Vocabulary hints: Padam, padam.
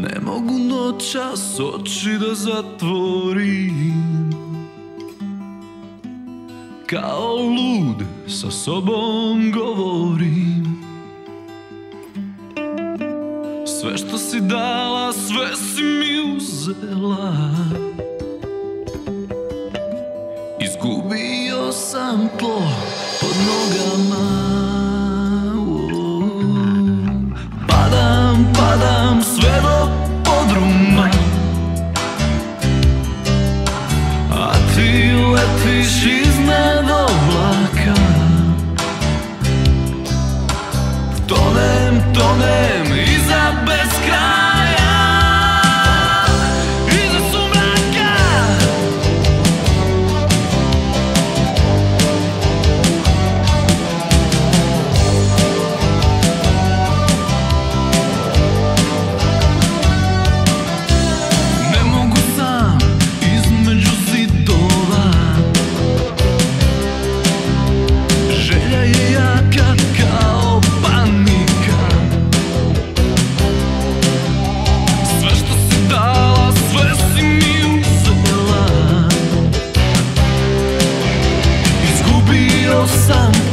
Ne mogu noćas oči da zatvorim, kao lud sa sobom govorim. Sve što si dala, sve si mi uzela, izgubio sam tlo pod nogama. Padam, padam, sve do podruma, a ti letiš iznad oblaka. Tonem, tonem iza bez kraja, iza sumraka. Ne mogu sam između zidova, želja je jaka kao panika. Sve što si dala, sve si mi uzela, izgubio sam.